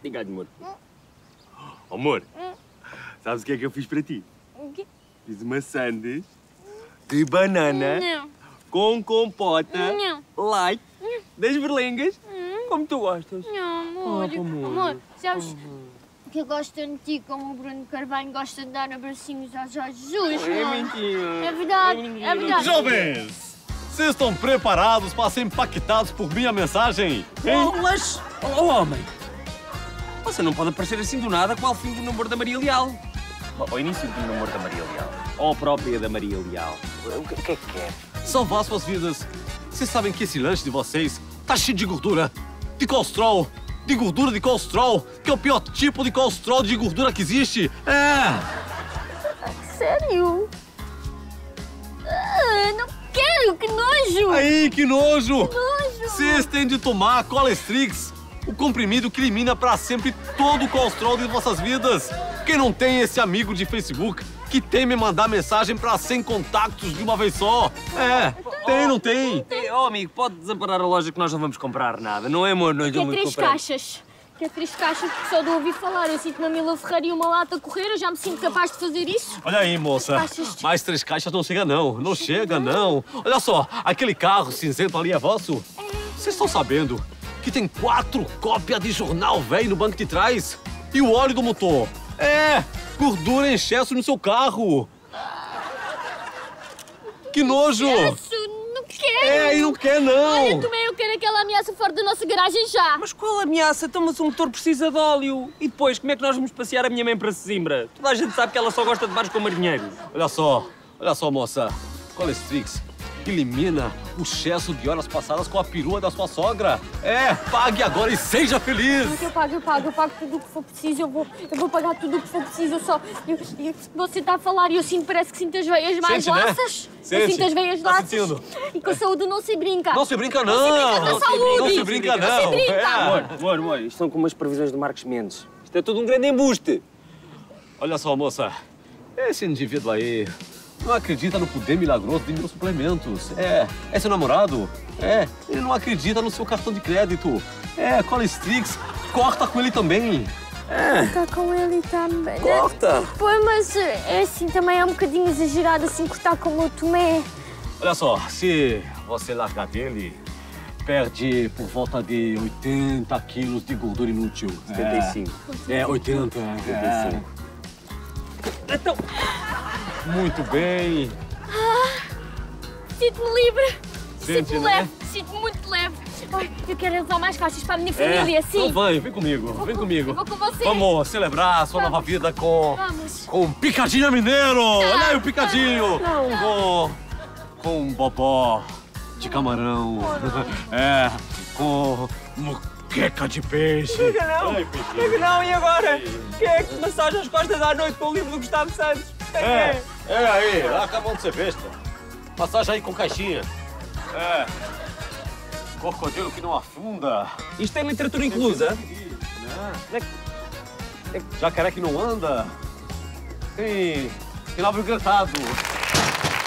Obrigado, amor. Oh, amor, sabes o que é que eu fiz para ti? O quê? Fiz uma sandes de banana com compota, like, das berlengas, como tu gostas. Não, amor. Oh, amor, sabes que eu gosto de ti como o Bruno Carvalho gosta de dar abracinhos aos Jorge Jesus, é mentira. É verdade, é verdade. Jovens, vocês estão preparados para ser impactados por minha mensagem? Hein? Oh, mas, oh, homem, você não pode aparecer assim do nada com o fim do namoro da Maria Leal. Ao início do namoro da Maria Leal. Ou a própria da Maria Leal. O que é que quer? Salvar suas vidas. Vocês sabem que esse lanche de vocês está cheio de gordura, de colesterol, de gordura de colesterol, que é o pior tipo de colesterol de gordura que existe. É! Sério? Ah, não quero, que nojo! Aí, que nojo! Que nojo! Vocês têm de tomar Colestrix, o comprimido que elimina para sempre todo o colesterol de vossas vidas. Quem não tem esse amigo de Facebook que teme mandar mensagem para 100 contactos de uma vez só? É, tem, não tem? Oh, amigo, pode desamparar a loja que nós não vamos comprar nada, não é, amor? Nós não vamos comprar. Quer três caixas que só de ouvir falar. Eu sinto uma Mila Ferreira e uma lata a correr, eu já me sinto capaz de fazer isso. Olha aí, moça, mais 3 caixas não chega, não. Não chega, não. Olha só, aquele carro cinzento ali é vosso? É. Vocês estão sabendo que tem 4 cópias de jornal velho no banco de trás? E o óleo do motor? É! Gordura em excesso no seu carro! Que nojo! Excesso? Não quero! É, e não quer, não! Olha, também eu quero aquela ameaça fora da nossa garagem já! Mas qual ameaça? Então, mas o motor precisa de óleo! E depois, como é que nós vamos passear a minha mãe para Sesimbra? Toda a gente sabe que ela só gosta de bares com marinheiros! Olha só, moça! Colestrix elimina o excesso de horas passadas com a perua da sua sogra. É, pague agora e seja feliz. Eu pago tudo o que for preciso. Eu vou pagar tudo o que for preciso. Você está a falar e eu sinto, parece que sinto as veias mais laças. Né? Eu sinto as veias laças. E com a saúde não se brinca. Não se brinca, não. Não se brinca, não. Não se brinca. Amor, isto são como as previsões do Marcos Mendes. Isto é tudo um grande embuste. Olha só, moça, esse indivíduo aí não acredita no poder milagroso de meus suplementos. É seu namorado? É, ele não acredita no seu cartão de crédito. É, Colestrix, corta com ele também. É. Corta com ele também. Corta! Pô, mas é assim, também é um bocadinho exagerado assim, cortar como o Tomé. Olha só, se você largar dele, perde por volta de 80 quilos de gordura inútil. 75. É, 80. 75. É. Então... Muito bem. Sinto-me livre. Sinto-me leve. Sinto-me muito leve. Ai, eu quero levar mais caixas para a minha família, sim. Então vem comigo. Vem comigo. Vou com você. Vamos celebrar a sua nova vida com um picadinho mineiro. Olha aí o picadinho. Com um bobó de camarão. É, com moqueca de peixe. Não, e agora? Quem é que massage as costas à noite com o livro do Gustavo Santos? É aí, lá acabam de ser besta. Passagem aí com caixinha. É. Crocodilo que não afunda. Isto é literatura inclusa? Jacaré que não anda. Tem lábio gratado.